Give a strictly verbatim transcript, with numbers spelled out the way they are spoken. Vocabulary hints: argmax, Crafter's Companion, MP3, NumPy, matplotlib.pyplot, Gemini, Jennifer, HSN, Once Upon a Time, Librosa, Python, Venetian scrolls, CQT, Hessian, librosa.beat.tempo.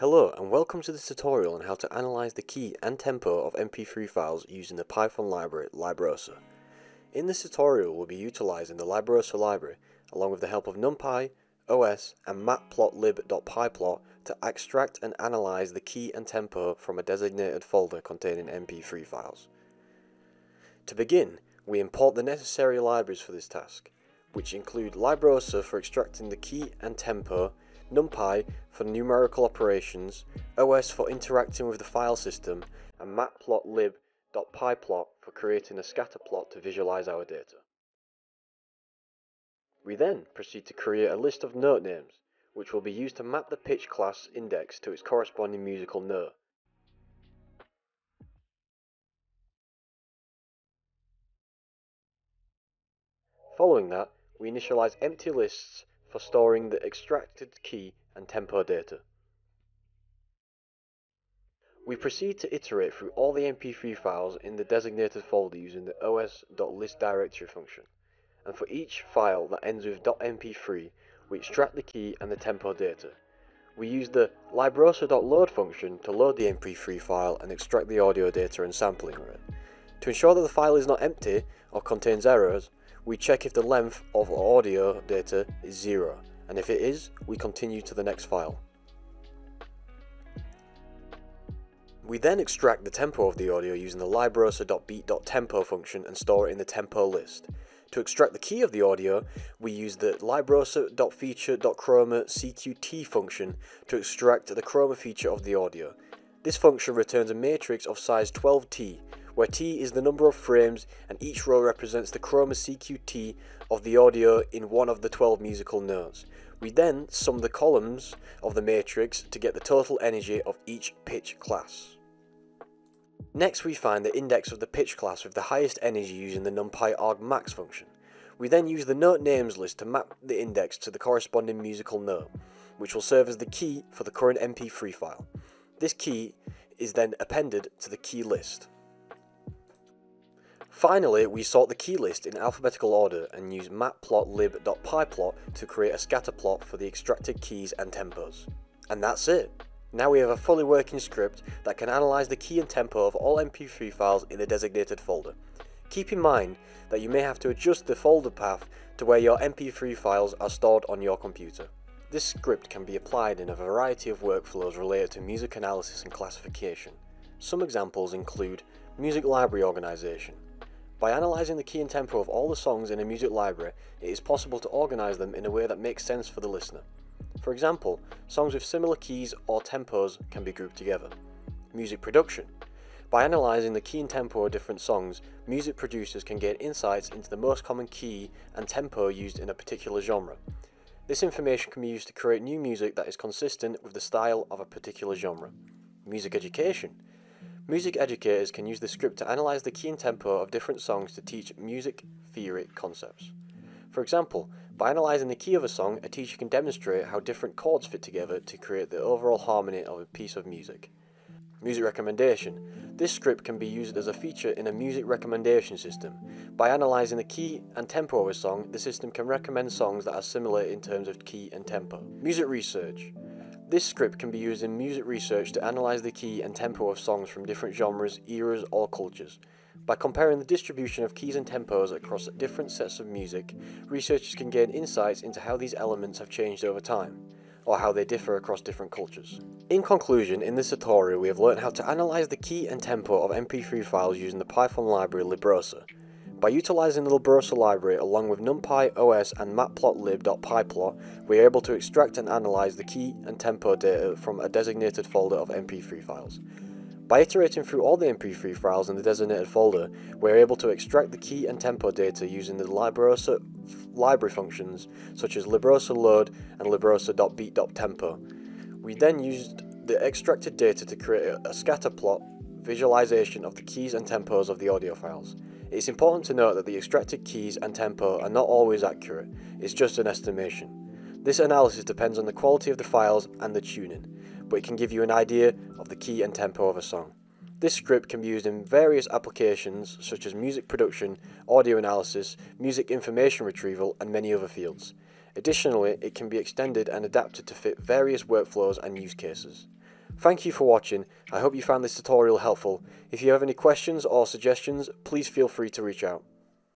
Hello and welcome to this tutorial on how to analyze the key and tempo of M P three files using the Python library Librosa. In this tutorial we'll be utilising the Librosa library along with the help of NumPy, O S and matplotlib.pyplot to extract and analyze the key and tempo from a designated folder containing M P three files. To begin, we import the necessary libraries for this task, which include Librosa for extracting the key and tempo, NumPy for numerical operations, O S for interacting with the file system, and matplotlib.pyplot for creating a scatter plot to visualize our data. We then proceed to create a list of note names, which will be used to map the pitch class index to its corresponding musical note. Following that, we initialize empty lists for storing the extracted key and tempo data. We proceed to iterate through all the M P three files in the designated folder using the O S.ListDirectory function, and for each file that ends with .M P three we extract the key and the tempo data. We use the Librosa.Load function to load the M P three file and extract the audio data and sampling rate. To ensure that the file is not empty or contains errors, we check if the length of audio data is zero, and if it is, we continue to the next file. We then extract the tempo of the audio using the librosa.beat.tempo function and store it in the tempo list. To extract the key of the audio, we use the librosa.feature.chroma C Q T function to extract the chroma feature of the audio. This function returns a matrix of size twelve T, where T is the number of frames and each row represents the chroma C Q T of the audio in one of the twelve musical notes. We then sum the columns of the matrix to get the total energy of each pitch class. Next we find the index of the pitch class with the highest energy using the NumPy argmax function. We then use the note names list to map the index to the corresponding musical note, which will serve as the key for the current M P three file. This key is then appended to the key list. Finally, we sort the key list in alphabetical order and use matplotlib.pyplot to create a scatter plot for the extracted keys and tempos. And that's it! Now we have a fully working script that can analyze the key and tempo of all M P three files in the designated folder. Keep in mind that you may have to adjust the folder path to where your M P three files are stored on your computer. This script can be applied in a variety of workflows related to music analysis and classification. Some examples include music library organization. By analysing the key and tempo of all the songs in a music library, it is possible to organise them in a way that makes sense for the listener. For example, songs with similar keys or tempos can be grouped together. Music production. By analysing the key and tempo of different songs, music producers can gain insights into the most common key and tempo used in a particular genre. This information can be used to create new music that is consistent with the style of a particular genre. Music education. Music educators can use the script to analyse the key and tempo of different songs to teach music theory concepts. For example, by analysing the key of a song, a teacher can demonstrate how different chords fit together to create the overall harmony of a piece of music. Music recommendation. This script can be used as a feature in a music recommendation system. By analysing the key and tempo of a song, the system can recommend songs that are similar in terms of key and tempo. Music research. This script can be used in music research to analyse the key and tempo of songs from different genres, eras or cultures. By comparing the distribution of keys and tempos across different sets of music, researchers can gain insights into how these elements have changed over time, or how they differ across different cultures. In conclusion, in this tutorial we have learned how to analyse the key and tempo of M P three files using the Python library Librosa. By utilising the Librosa library along with NumPy, O S and matplotlib.pyplot, we are able to extract and analyse the key and tempo data from a designated folder of M P three files. By iterating through all the M P three files in the designated folder, we are able to extract the key and tempo data using the Librosa library functions such as Librosa load and librosa.beat.tempo. We then used the extracted data to create a scatter plot visualization of the keys and tempos of the audio files. It's important to note that the extracted keys and tempo are not always accurate, it's just an estimation. This analysis depends on the quality of the files and the tuning, but it can give you an idea of the key and tempo of a song. This script can be used in various applications such as music production, audio analysis, music information retrieval and many other fields. Additionally, it can be extended and adapted to fit various workflows and use cases. Thank you for watching. I hope you found this tutorial helpful. If you have any questions or suggestions, please feel free to reach out.